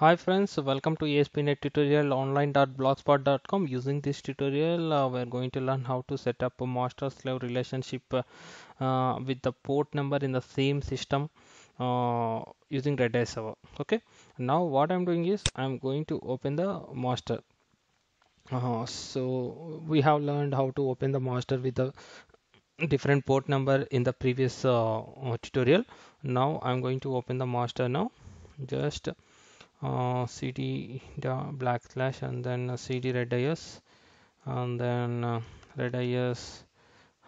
Hi friends, welcome to aspnettutorialonline.blogspot.com. Using this tutorial we're going to learn how to set up a master slave relationship with the port number in the same system using redis server. Okay, now what I'm doing is I'm going to open the master. So we have learned how to open the master with the different port number in the previous tutorial. Now I'm going to open the master. Now just cd \, and then cd redis, and then redis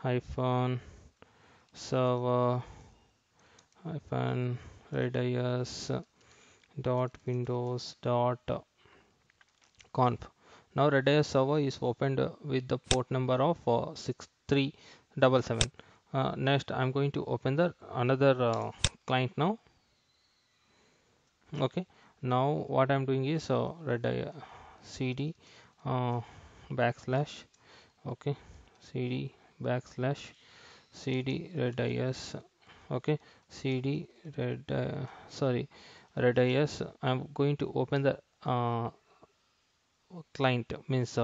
-server -redis .windows.conf. Now redis server is opened with the port number of 6377. Next I'm going to open the another client now. Okay, now what I'm doing is redis cd \, okay, cd \, cd redis, okay, cd redis. I'm going to open the client, means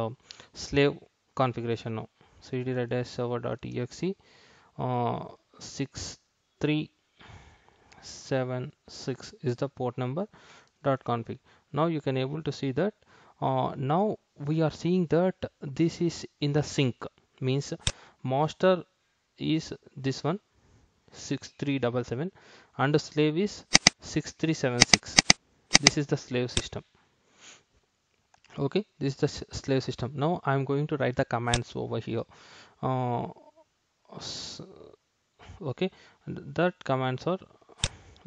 slave configuration now. Cd redis server.exe 6376 is the port number .config. Now you can able to see that now we are seeing that this is in the sync, means master is this one 6377 and the slave is 6376. This is the slave system. Okay, this is the slave system. Now I'm going to write the commands over here. Okay, that commands are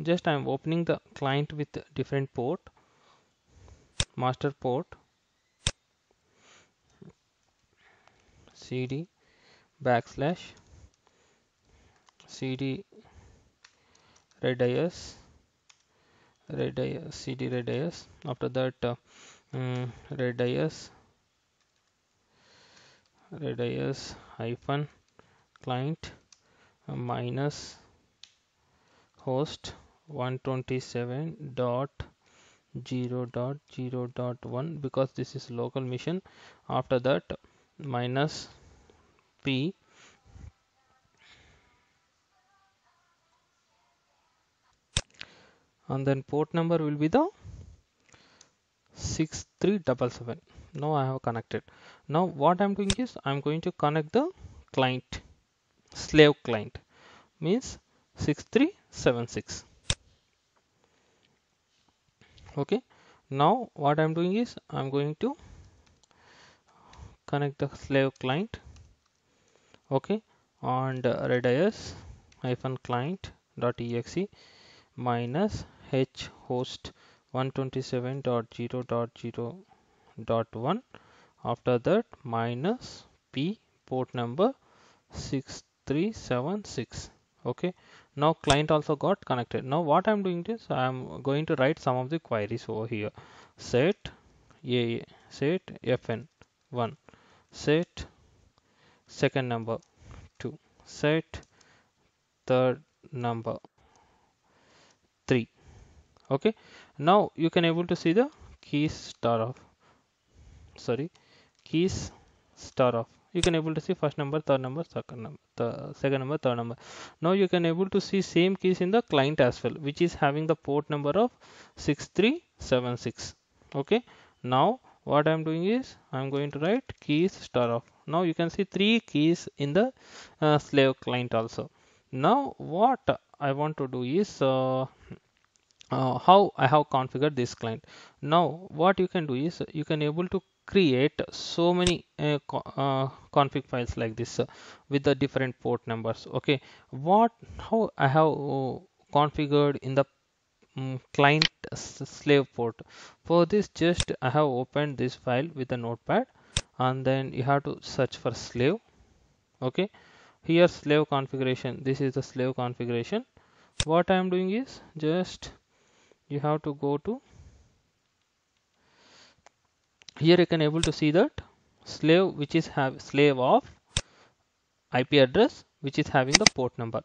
just I'm opening the client with different port, master port, cd \, cd redis, cd redis. After that redis -client minus host 127.0.0.1, because this is local machine. After that minus p and then port number will be the 6377. Now I have connected. Now what I'm doing is I'm going to connect the client, slave client, means 6376. Okay, now what I'm doing is I'm going to connect the slave client, okay, and redis -client.exe minus h host 127.0.0.1. after that minus p port number 6376. Okay, now client also got connected. Now what I'm doing is I'm going to write some of the queries over here. Set a, set fn 1, set second number 2, set third number 3. Okay, now you can able to see the keys star of, sorry, keys star of. You can able to see first number, third number, second number, second number, third number. Now you can able to see same keys in the client as well, which is having the port number of 6376. Okay, now what I'm doing is I'm going to write keys star of. Now you can see 3 keys in the slave client also. Now what I want to do is how I have configured this client. Now what you can do is you can able to create so many config files like this with the different port numbers. Okay, what how I have configured in the client slave port. For this, just I have opened this file with the notepad, and then you have to search for slave. Okay, here slave configuration. This is the slave configuration. What I am doing is just you have to go to here. You can able to see that slave, which is have slave of IP address, which is having the port number.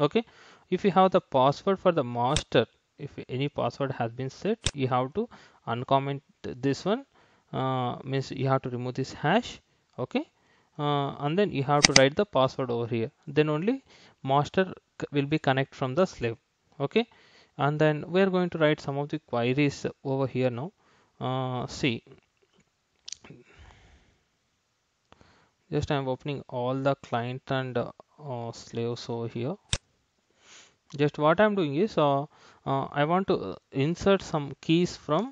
Okay, if you have the password for the master if any password has been set, you have to uncomment this one, means you have to remove this hash, okay, and then you have to write the password over here. Then only master will be connect from the slave, okay. And then we are going to write some of the queries over here now. See, just I am opening all the client and slaves over here. Just what I am doing is I want to insert some keys from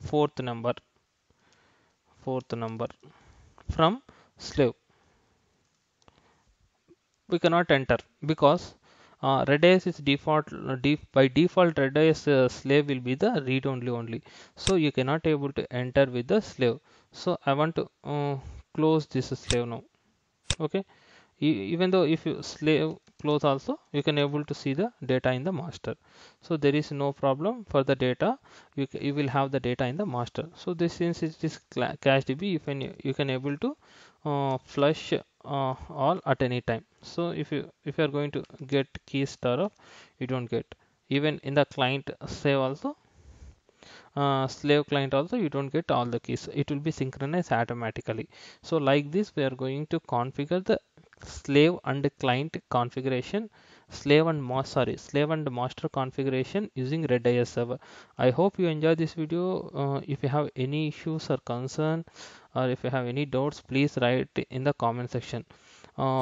fourth number from slave. We cannot enter because Redis is default, by default Redis slave will be the read only, so you cannot able to enter with the slave. So I want to close this slave now, okay. Even though if you slave close also, you can able to see the data in the master, so there is no problem for the data. You will have the data in the master. So this, since it is cache DB, you can able to flush all at any time. So if you are going to get keys star of, you don't get. Even in the client save also, slave client also, you don't get all the keys. It will be synchronized automatically. So like this, we are going to configure the slave and client configuration, slave and master configuration using Redis server. I hope you enjoy this video. If you have any issues or concern, or if you have any doubts, please write in the comment section.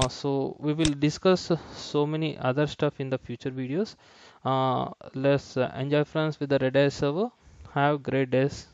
So we will discuss so many other stuff in the future videos. Let's enjoy friends with the Redis server. Have great days.